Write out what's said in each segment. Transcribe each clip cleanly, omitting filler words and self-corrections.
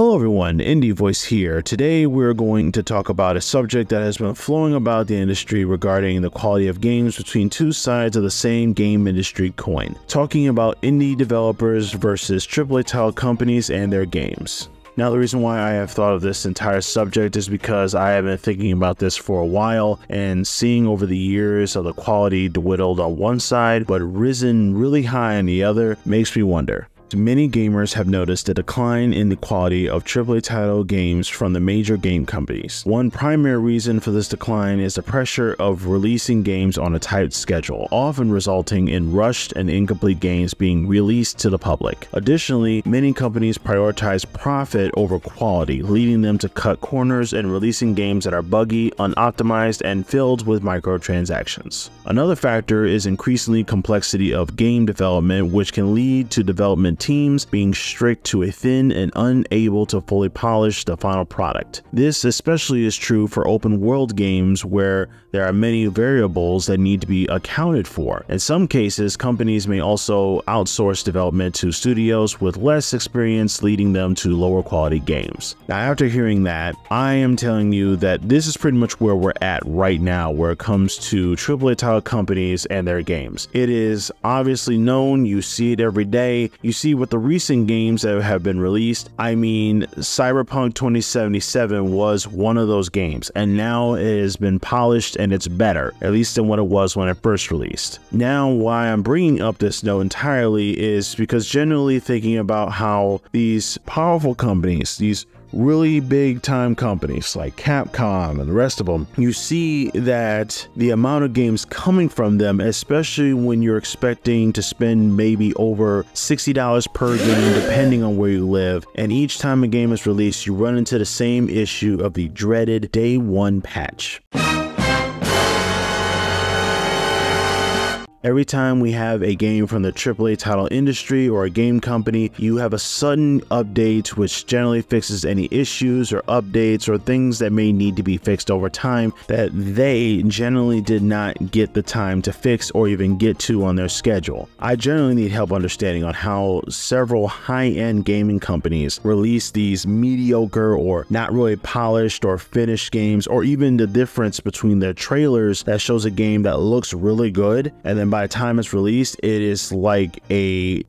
Hello everyone, Indie Voice here. Today we're going to talk about a subject that has been flowing about the industry regarding the quality of games between two sides of the same game industry coin. Talking about indie developers versus AAA title companies and their games. Now, the reason why I have thought of this entire subject is because I have been thinking about this for a while and seeing over the years how the quality dwindled on one side but risen really high on the other makes me wonder. Many gamers have noticed a decline in the quality of AAA title games from the major game companies. One primary reason for this decline is the pressure of releasing games on a tight schedule, often resulting in rushed and incomplete games being released to the public. Additionally, many companies prioritize profit over quality, leading them to cut corners and releasing games that are buggy, unoptimized, and filled with microtransactions. Another factor is increasingly complexity of game development, which can lead to development teams being strict to a thin and unable to fully polish the final product. This especially is true for open world games where there are many variables that need to be accounted for. In some cases, companies may also outsource development to studios with less experience, leading them to lower quality games. Now, after hearing that, I am telling you that this is pretty much where we're at right now where it comes to AAA title companies and their games. It is obviously known, you see it every day, you see with the recent games that have been released. I mean, Cyberpunk 2077 was one of those games, and now it has been polished and it's better, at least than what it was when it first released. Now, why I'm bringing up this note entirely is because generally thinking about how these powerful companies, these really big time companies like Capcom and the rest of them, you see that the amount of games coming from them, especially when you're expecting to spend maybe over $60 per game depending on where you live, and each time a game is released you run into the same issue of the dreaded day one patch. Every time we have a game from the AAA title industry or a game company, you have a sudden update which generally fixes any issues or updates or things that may need to be fixed over time that they generally did not get the time to fix or even get to on their schedule. I generally need help understanding on how several high-end gaming companies release these mediocre or not really polished or finished games, or even the difference between their trailers that shows a game that looks really good and then by the time it's released, it is like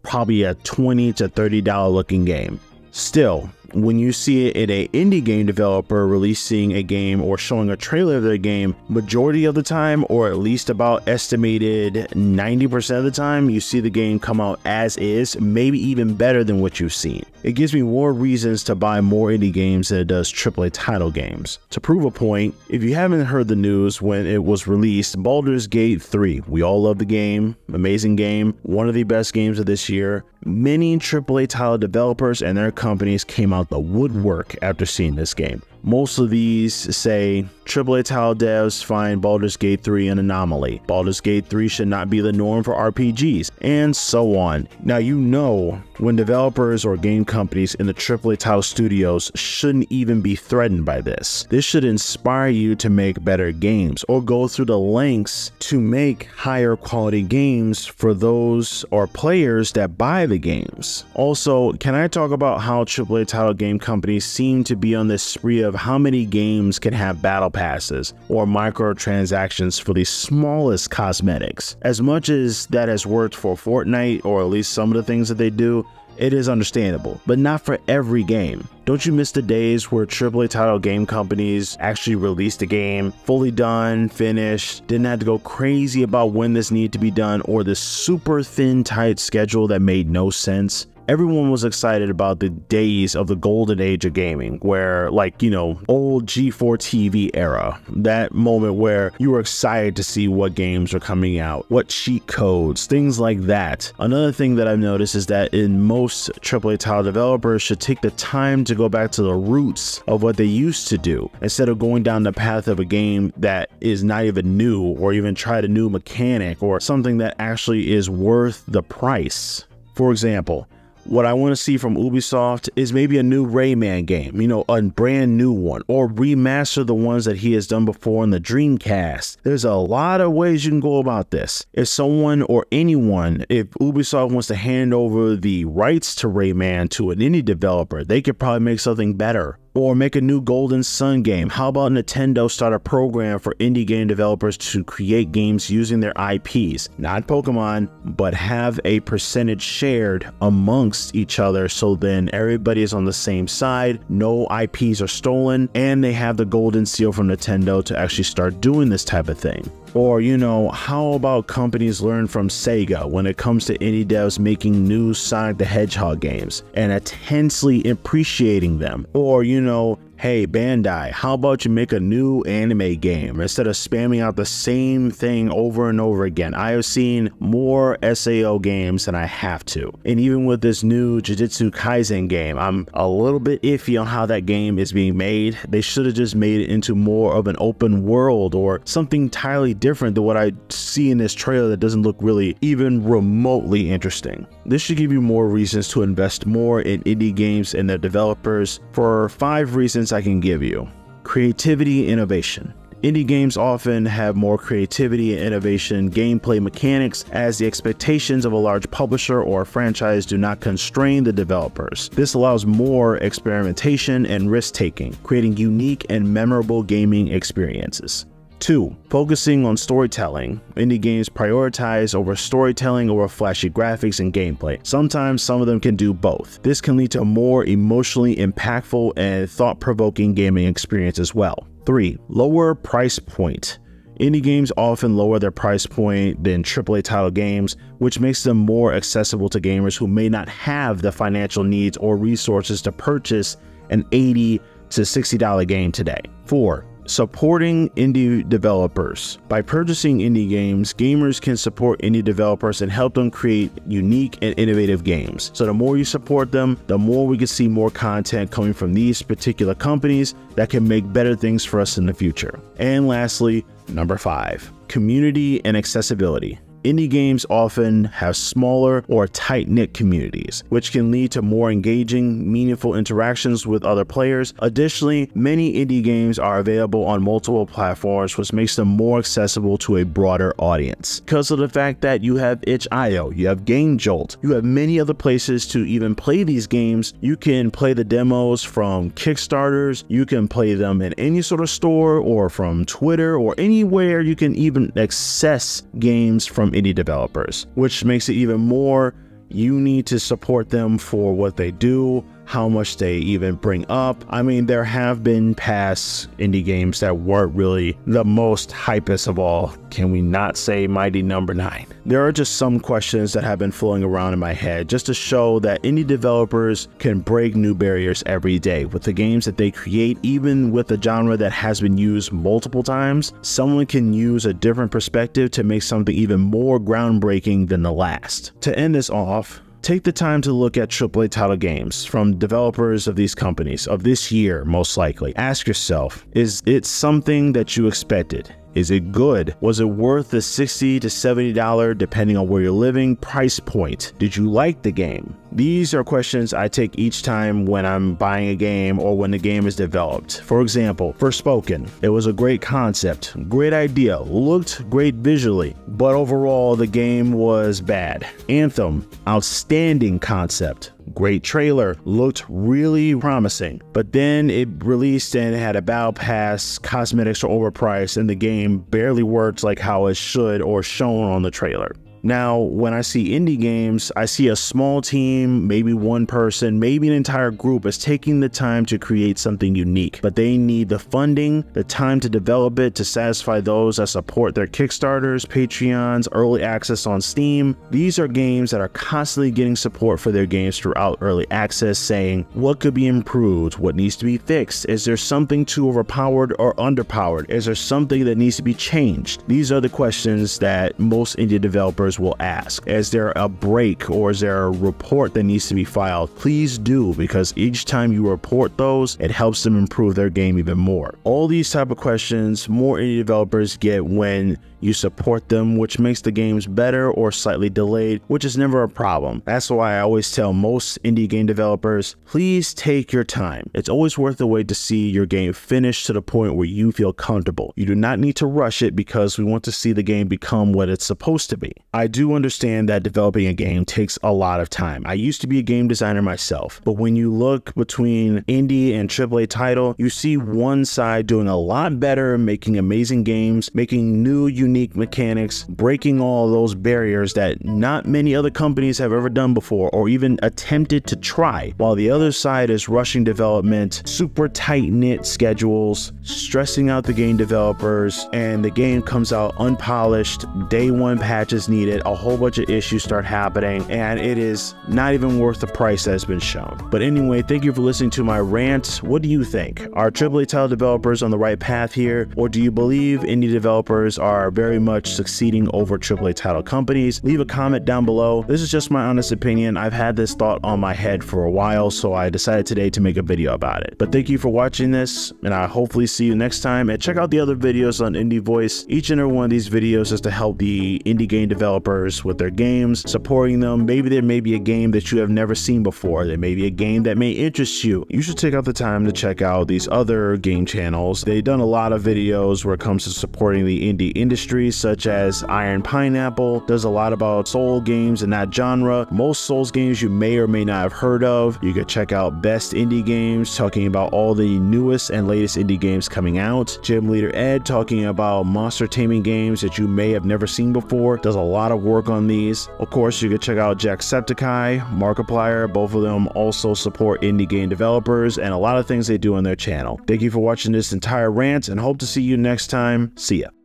probably a $20 to $30 looking game. Still, when you see it in an indie game developer releasing a game or showing a trailer of their game, majority of the time, or at least about estimated 90% of the time, you see the game come out as is, maybe even better than what you've seen. It gives me more reasons to buy more indie games than it does AAA title games. To prove a point, if you haven't heard the news when it was released, Baldur's Gate 3, we all love the game, amazing game, one of the best games of this year. Many AAA title developers and their companies came out the woodwork after seeing this game. Most of these say AAA title devs find Baldur's Gate 3 an anomaly, Baldur's Gate 3 should not be the norm for RPGs, and so on. Now, you know when developers or game companies in the AAA title studios shouldn't even be threatened by this. This should inspire you to make better games or go through the lengths to make higher quality games for those or players that buy the games. Also, can I talk about how AAA title game companies seem to be on this spree of how many games can have battle passes or microtransactions for the smallest cosmetics? As much as that has worked for Fortnite, or at least some of the things that they do, it is understandable, but not for every game. Don't you miss the days where AAA title game companies actually released a game, fully done, finished, didn't have to go crazy about when this needed to be done or this super thin, tight schedule that made no sense? Everyone was excited about the days of the golden age of gaming where, like, you know, old G4 TV era, that moment where you were excited to see what games are coming out, what cheat codes, things like that. Another thing that I've noticed is that in most AAA title developers should take the time to go back to the roots of what they used to do instead of going down the path of a game that is not even new or even tried a new mechanic or something that actually is worth the price. For example, What I want to see from Ubisoft is maybe a new Rayman game, you know, a brand new one, or remaster the ones that he has done before on the Dreamcast. There's a lot of ways you can go about this. If someone or anyone, if Ubisoft wants to hand over the rights to Rayman to an indie developer, they could probably make something better. Or make a new Golden Sun game. How about Nintendo start a program for indie game developers to create games using their IPs? Not Pokemon, but have a percentage shared amongst each other, so then everybody is on the same side, no IPs are stolen, and they have the golden seal from Nintendo to actually start doing this type of thing. Or, you know, how about companies learn from Sega when it comes to indie devs making new Sonic the Hedgehog games and intensely appreciating them? Or, you know, hey, Bandai, how about you make a new anime game instead of spamming out the same thing over and over again? I have seen more SAO games than I have to. And even with this new Jujutsu Kaisen game, I'm a little bit iffy on how that game is being made. They should have just made it into more of an open world or something entirely different than what I see in this trailer that doesn't look really even remotely interesting. This should give you more reasons to invest more in indie games and their developers for 5 reasons I can give you. Creativity, innovation. Indie games often have more creativity and innovation gameplay mechanics, as the expectations of a large publisher or franchise do not constrain the developers. This allows more experimentation and risk-taking, creating unique and memorable gaming experiences. 2. Focusing on storytelling. Indie games prioritize over storytelling over flashy graphics and gameplay. Sometimes some of them can do both. This can lead to a more emotionally impactful and thought-provoking gaming experience as well. 3. Lower price point. Indie games often lower their price point than AAA title games, which makes them more accessible to gamers who may not have the financial needs or resources to purchase an $80 to $60 game today. 4. Supporting indie developers. By purchasing indie games, gamers can support indie developers and help them create unique and innovative games. So the more you support them, the more we can see more content coming from these particular companies that can make better things for us in the future. And lastly, number 5, community and accessibility. Indie games often have smaller or tight-knit communities, which can lead to more engaging, meaningful interactions with other players. Additionally, many indie games are available on multiple platforms, which makes them more accessible to a broader audience. Because of the fact that you have Itch.io, you have Game Jolt, you have many other places to even play these games. You can play the demos from Kickstarters, you can play them in any sort of store or from Twitter or anywhere. You can even access games from indie developers, which makes it even more you need to support them for what they do, how much they even bring up. I mean, there have been past indie games that weren't really the most hypest of all. Can we not say Mighty Number 9? There are just some questions that have been flowing around in my head just to show that indie developers can break new barriers every day with the games that they create. Even with a genre that has been used multiple times, someone can use a different perspective to make something even more groundbreaking than the last. To end this off, take the time to look at AAA title games from developers of these companies of this year, most likely. Ask yourself, is it something that you expected? Is it good? Was it worth the $60 to $70, depending on where you're living, price point? Did you like the game? These are questions I take each time when I'm buying a game or when the game is developed. For example, Forspoken. It was a great concept, great idea, looked great visually, but overall the game was bad. Anthem, outstanding concept, great trailer, looked really promising, but then it released and it had a battle pass, cosmetics are overpriced, and the game barely worked like how it should or shown on the trailer. Now, when I see indie games, I see a small team, maybe one person, maybe an entire group is taking the time to create something unique, but they need the funding, the time to develop it to satisfy those that support their Kickstarters, Patreons, early access on Steam. These are games that are constantly getting support for their games throughout early access, saying what could be improved, what needs to be fixed, is there something too overpowered or underpowered, is there something that needs to be changed? These are the questions that most indie developers customers will ask. Is there a break or is there a report that needs to be filed? Please do, because each time you report those, it helps them improve their game even more. All these type of questions more indie developers get when you support them, which makes the games better or slightly delayed, which is never a problem. That's why I always tell most indie game developers, please take your time. It's always worth the wait to see your game finished to the point where you feel comfortable. You do not need to rush it because we want to see the game become what it's supposed to be. I do understand that developing a game takes a lot of time. I used to be a game designer myself, but when you look between indie and AAA title, you see one side doing a lot better, making amazing games, making new, unique mechanics, breaking all those barriers that not many other companies have ever done before or even attempted to try, while the other side is rushing development, super tight-knit schedules, stressing out the game developers, and the game comes out unpolished, day one patches needed, a whole bunch of issues start happening, and it is not even worth the price that has been shown. But anyway, thank you for listening to my rant. What do you think? Are AAA title developers on the right path here, or do you believe indie developers are very much succeeding over AAA title companies? Leave a comment down below. This is just my honest opinion. I've had this thought on my head for a while, so I decided today to make a video about it. But thank you for watching this, and I hopefully see you next time. And check out the other videos on Indie Voice. Each and every one of these videos is to help the indie game developers with their games, supporting them. Maybe there may be a game that you have never seen before. There may be a game that may interest you. You should take out the time to check out these other game channels. They've done a lot of videos where it comes to supporting the indie industry, such as Iron Pineapple does a lot about soul games and that genre. Most souls games you may or may not have heard of. You could check out Best Indie Games, talking about all the newest and latest indie games coming out. Gym Leader Ed, talking about monster taming games that you may have never seen before, does a lot of work on these. Of course, you could check out Jacksepticeye, Markiplier. Both of them also support indie game developers and a lot of things they do on their channel. Thank you for watching this entire rant and hope to see you next time. See ya.